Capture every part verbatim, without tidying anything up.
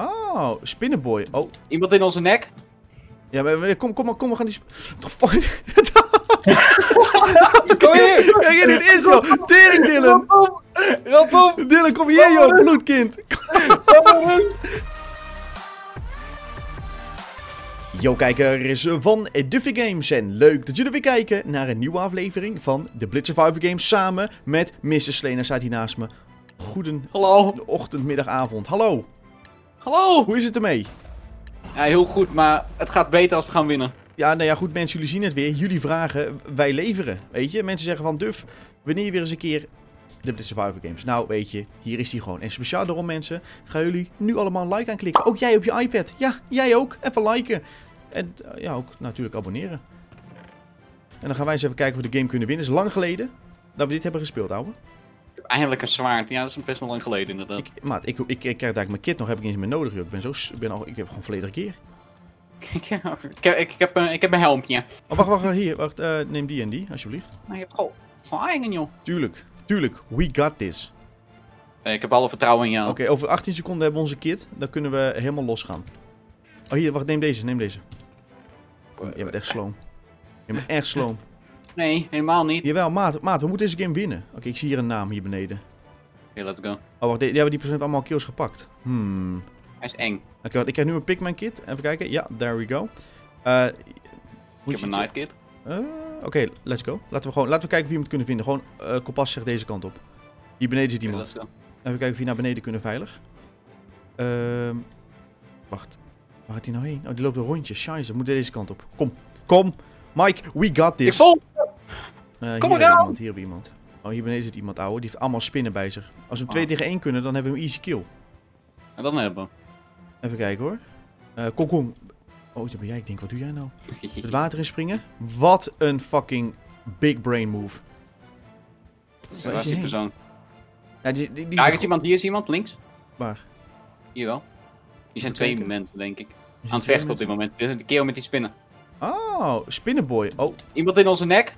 Oh, spinnenboy. Oh. Iemand in onze nek? Ja, maar kom, kom, kom, we gaan die... Fuck. Kom hier! Kijk hier, dit is wel! Tering, Dylan! Rap op! Dylan, kom hier, joh! Bloedkind! Yo kijkers van Duffy Games en leuk dat jullie weer kijken naar een nieuwe aflevering van de Blitz Survivor Games samen met mister Slena, staat hier naast me. Goeden hallo. Ochtend, middag, avond. Hallo! Hallo! Hoe is het ermee? Ja, heel goed, maar het gaat beter als we gaan winnen. Ja, nou ja, goed mensen, jullie zien het weer. Jullie vragen, wij leveren, weet je. Mensen zeggen van, Duf, wanneer weer eens een keer de Blitz Survivor Games? Nou, weet je, hier is die gewoon. En speciaal daarom mensen, gaan jullie nu allemaal een like aanklikken. Ook jij op je iPad. Ja, jij ook. Even liken. En ja, ook natuurlijk abonneren. En dan gaan wij eens even kijken of we de game kunnen winnen. Het is lang geleden dat we dit hebben gespeeld, ouwe. Eindelijk een zwaard. Ja, dat is best wel lang geleden inderdaad. Ik, maat, ik, ik, ik krijg eigenlijk mijn kit nog, heb ik niet eens meer nodig. Joh. Ik ben zo, ben al, ik heb gewoon volledige keer. ik, heb, ik, heb, ik heb mijn helmpje. Oh, wacht, wacht, hier. Wacht, uh, neem die en die, alsjeblieft. Maar je hebt gewoon van eigen, joh. Tuurlijk, tuurlijk. We got this. Hey, ik heb alle vertrouwen in jou. Oké, okay, over achttien seconden hebben we onze kit. Dan kunnen we helemaal los gaan. Oh, hier, wacht, neem deze, neem deze. Oh, je bent echt sloom. Je bent echt sloom. Nee, helemaal niet. Jawel, maat, maat, we moeten deze game winnen. Oké, okay, ik zie hier een naam hier beneden. Oké, okay, let's go. Oh, wacht, die, die hebben die persoon allemaal kills gepakt. Hmm. Hij is eng. Oké, okay, ik krijg nu een Pikmin kit. Even kijken. Ja, there we go. Uh, ik heb een Night kit. Uh, Oké, okay, let's go. Laten we, gewoon, laten we kijken wie we het kunnen vinden. Gewoon uh, kompas zegt deze kant op. Hier beneden zit iemand. Okay, even kijken of we naar beneden kunnen veilig. Uh, wacht. Waar gaat hij nou heen? Oh, die loopt een rondje. Scheisse, moet deze kant op. Kom, kom. Mike, we got this. Ik vol. Uh, Kom hier iemand, hier bij iemand. Oh, hier beneden zit iemand, ouwe. Die heeft allemaal spinnen bij zich. Als we hem twee oh. tegen één kunnen, dan hebben we hem easy kill. En dan hebben we even kijken hoor. Uh, kom, kom. Oh, dat ben jij. Ik denk, wat doe jij nou? Het water in springen. Wat een fucking big brain move. Ja, waar is die persoon? Ja, die, die, die ja, is er... iemand. Hier is iemand, links. Waar? Hier wel. Die zijn twee mensen, denk ik. Aan het vechten op dit moment. De kerel met die spinnen. Oh, spinnenboy. Oh. Iemand in onze nek?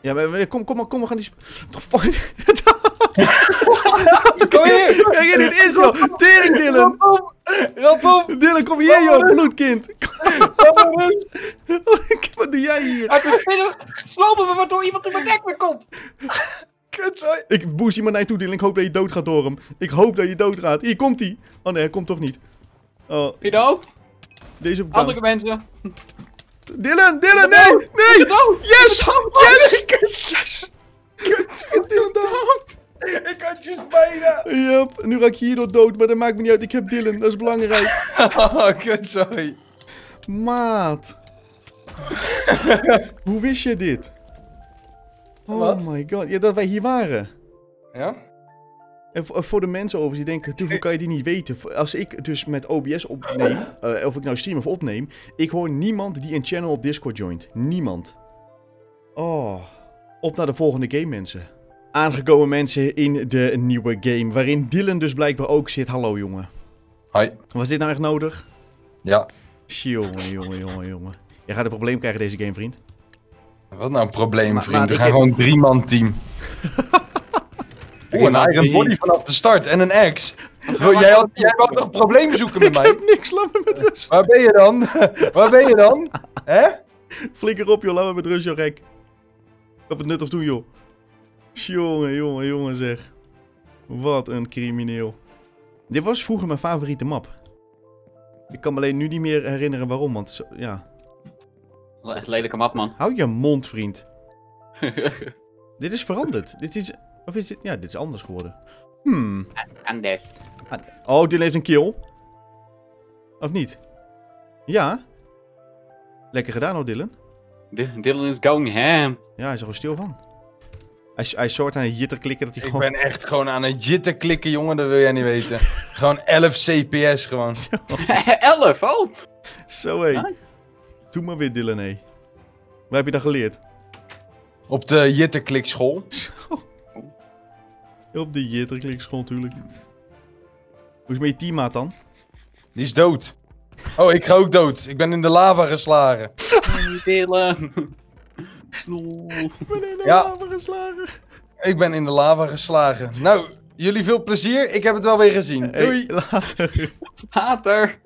Ja, maar kom, kom, kom, we gaan die... Fuck. Kom hier! Kijk hier, dit is wel! Tering, Dylan! Rap op! Dylan, kom hier, joh, bloedkind! Wat doe jij hier? Uit de spinnen slopen we waardoor iemand in mijn nek weer komt! Kutzooi! Ik boost iemand naar je toe, Dylan. Ik hoop dat je doodgaat door hem. Ik hoop dat je doodgaat. Hier komt hij! Oh nee, hij komt toch niet. Oh. Vind je dat ook? Deze andere mensen. Dylan, Dylan, nee! Nee! Yes! Yes! Kut, ik Dylan dood! Ik had je bijna! Yep, nu raak je hierdoor dood, maar dat maakt me niet uit. Ik heb Dylan, dat is belangrijk. Oh, kut, sorry. Maat. Hoe wist je dit? Oh Wat? my god, ja, dat wij hier waren. Ja? En voor de mensen over die denken, hoeveel kan je die niet weten? Als ik dus met O B S opneem, uh, of ik nou stream of opneem, ik hoor niemand die een channel op Discord joint. Niemand. Oh. Op naar de volgende game, mensen. Aangekomen mensen in de nieuwe game, waarin Dylan dus blijkbaar ook zit. Hallo, jongen. Hoi. Was dit nou echt nodig? Ja. Jongen, jongen, jongen, jongen. Jij gaat een probleem krijgen deze game, vriend. Wat nou een probleem, vriend? We gaan gewoon een drie-man team. Oeh, een iron body vanaf de start en een axe. Jij had nog problemen zoeken met mij. Ik heb niks, laat me met rust. Waar ben je dan? Waar ben je dan? Hè? Flikker op joh, laat me met rust joh, gek. Op het nuttig doen joh. Jongen, jongen, jongen zeg. Wat een crimineel. Dit was vroeger mijn favoriete map. Ik kan me alleen nu niet meer herinneren waarom, want zo, ja. Echt lelijke map man. Hou je mond vriend. Dit is veranderd. Dit is... Of is dit... Ja, dit is anders geworden. Hmm. Anders. Oh, Dylan heeft een kill. Of niet? Ja. Lekker gedaan hoor, Dylan. Dylan is going ham. Ja, hij is er gewoon stil van. Hij, hij soort aan het jitter klikken dat hij gewoon... Ik ben echt gewoon aan het jitter klikken, jongen. Dat wil jij niet weten. Gewoon elf C P S gewoon. elf, oh! Zo, hé. Hey. Doe maar weer, Dylan, hé. Hey. Waar heb je dat geleerd? Op de jitterklikschool. Zo. Op de jitterklikschool, natuurlijk. Hoe is het met je teammaat dan? Die is dood. Oh, ik ga ook dood. Ik ben in de lava geslagen. Dylan. Ik ben in de ja. lava geslagen. Ik ben in de lava geslagen. Nou, Jullie veel plezier. Ik heb het wel weer gezien. Hey, doei. Later. Later.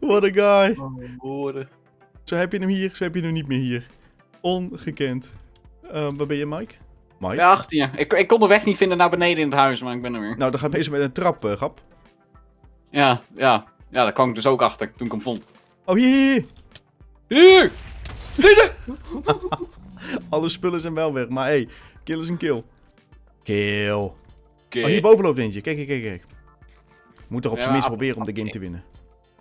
What a guy. Oh, zo heb je hem hier, zo heb je hem niet meer hier. Ongekend. Uh, waar ben je, Mike? Mike? Ja, achter je. Ik, ik kon de weg niet vinden naar beneden in het huis, maar ik ben er weer. Nou, dan gaat bezig met een trap, uh, Gap. Ja, ja. Ja, daar kwam ik dus ook achter toen ik hem vond. Oh, hier! Hier! Hier! Alle spullen zijn wel weg, maar hé, hey, kill is een kill. Kill. Kill. Oh, hierboven loopt eentje. Kijk, kijk, kijk, kijk. Moet toch op ja, zijn minst proberen om de game te winnen.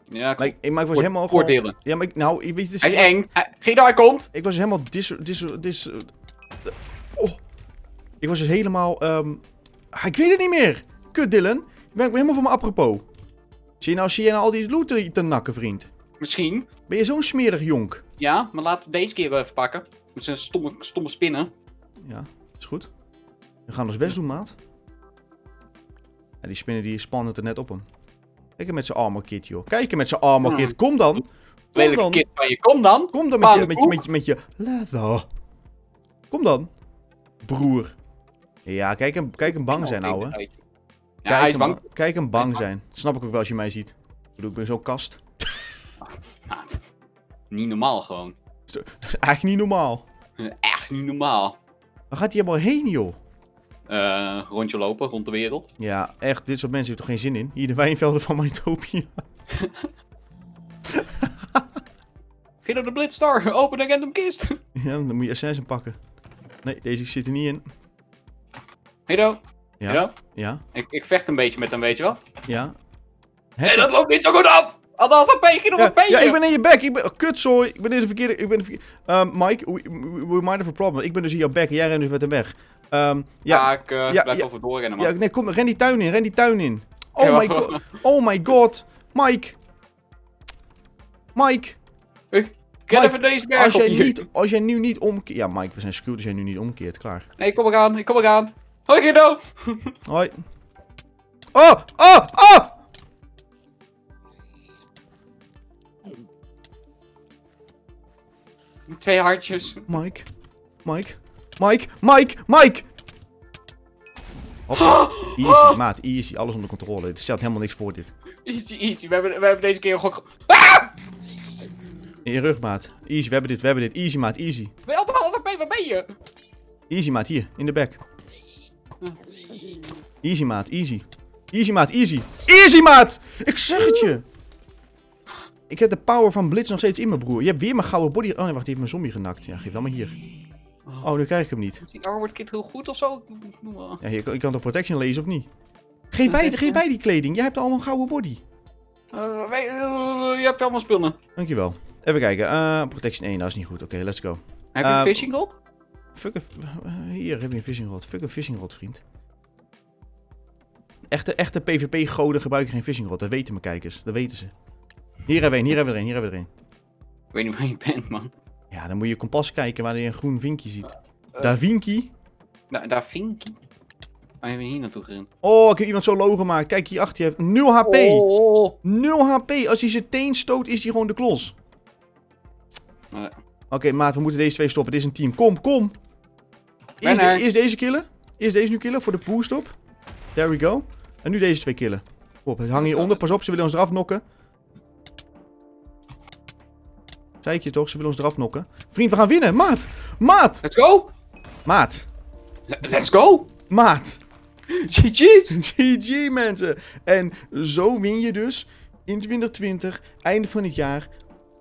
Ja, ik, ik was helemaal gewoon... Ja, maar ik, nou, ik weet... Hij is eng. Geen daar komt. Ik was helemaal dis... dis, dis oh. Ik was dus helemaal... Um... Ah, ik weet het niet meer. Kut, Dylan. Ik ben helemaal van mijn apropos. Zie je nou, zie je nou al die loot te nakken, vriend? Misschien. Ben je zo'n smerig jonk? Ja, maar laten we deze keer wel even pakken. Met zijn stomme, stomme spinnen. Ja, is goed. We gaan ons best doen, maat. Ja, die spinnen die spannen er net op hem. Kijk met zijn armor kit, joh. Kijk met zijn armor kit. Kom dan. Kom lelijke dan. Kit van je. Kom dan. Kom dan met je, met, je, met, je, met je leather. Kom dan. Broer. Ja, kijk hem, kijk hem bang zijn, ouwe. Ja, kijk, hij is bang. Hem, kijk hem bang zijn. Dat snap ik ook wel als je mij ziet. Ik bedoel, ik ben zo'n kast. Maat. Niet normaal gewoon. Dat is echt niet normaal. Echt niet normaal. Waar gaat hij helemaal heen, joh? Uh, rondje lopen, rond de wereld. Ja, echt. Dit soort mensen heeft toch geen zin in? Hier de wijnvelden van Manitopia. Geef op de Blitzstar. Open een random kist. Ja, dan moet je Assassin pakken. Nee, deze zit er niet in. Hedo. Ja. Hedo. Ja. Ik, ik vecht een beetje met hem, weet je wel? Ja. Hé, hey, dat loopt niet zo goed af. Anderhalve peetje, nog ja, een peetje. Ja, ik ben in je bek. Ik ben... Oh, kut, sorry. Ik ben in de verkeerde... Ik ben de verkeerde... Um, Mike, we, we might have a problem. Ik ben dus in jouw bek en jij rent dus met hem weg. Um, ja, ah, ik uh, ja, blijf ja, over doorrennen, man. Ja, nee, kom, ren die tuin in, ren die tuin in. Oh, ja, my, go oh my god. Mike. Mike. Ik ken even deze berg als jij op niet, als jij nu niet omkeert... Ja, Mike, we zijn screwed als jij nu niet omkeert. Klaar. Nee, kom ik aan, ik kom ik aan. Hoi, Guido. Hoi. Oh, oh, oh. Twee hartjes. Mike. Mike. Mike, Mike, Mike! Hop. Easy, maat, easy. Alles onder controle. Het stelt helemaal niks voor, dit. Easy, easy. We hebben, we hebben deze keer gewoon... Ah! In je rug, maat. Easy, we hebben dit, we hebben dit. Easy, maat, easy. Waar ben je? Easy, maat, hier. In de back. Easy, maat, easy. Easy, maat, easy. Easy, maat! Ik zeg het je! Ik heb de power van Blitz nog steeds in mijn broer. Je hebt weer mijn gouden body... Oh nee, wacht, die heeft mijn zombie genakt. Ja, geef dan maar hier. Oh, nu krijg ik hem niet. Die armor kit heel goed of zo? Ja, je, je kan toch protection lezen of niet? Geef mij, geef mij die kleding. Jij hebt allemaal een gouden body. Uh, wij, uh, je hebt allemaal spullen. Dankjewel. Even kijken. Uh, protection één, dat is niet goed. Oké, okay, let's go. Heb je uh, een fishing rod? Fuck a, uh, hier heb je een fishing rod. Fuck een fishing rod, vriend. Echte, echte PvP-goden gebruiken geen fishing rod. Dat weten mijn kijkers. Dat weten ze. Hier hebben we een, hier hebben we er een, hier hebben we er een. Ik weet niet waar je bent, man. Ja, dan moet je kompas kijken waar je een groen vinkje ziet. Uh, daar vinkie. Da daar vinkie? Waar hebben we hier naartoe gerend? Oh, ik heb iemand zo low gemaakt. Kijk hier achter, je hebt nul H P. Oh. nul H P. Als hij zijn teen stoot, is hij gewoon de klos. Uh. Oké, okay, maat, we moeten deze twee stoppen. Dit is een team. Kom, kom. Eerst, de, eerst deze killen. Eerst deze nu killen voor de boost op. There we go. En nu deze twee killen. Op, het hang hieronder. Pas op, ze willen ons eraf nokken. Zei ik je toch? Ze willen ons eraf nokken. Vriend, we gaan winnen. Maat! Maat! Let's go! Maat! L let's go! Maat! G G's! G G, mensen! En zo win je dus in twintig twintig, einde van het jaar,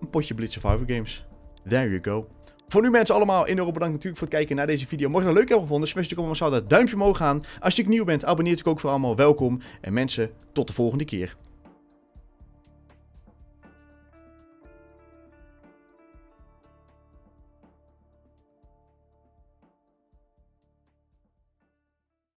een potje Blitz Survivor Games. There you go. Voor nu mensen allemaal, in euro bedankt natuurlijk voor het kijken naar deze video. Mocht je het leuk hebben gevonden, smash natuurlijk allemaal dat duimpje omhoog aan. Als je nieuw bent, abonneer je ook voor allemaal. Welkom. En mensen, tot de volgende keer.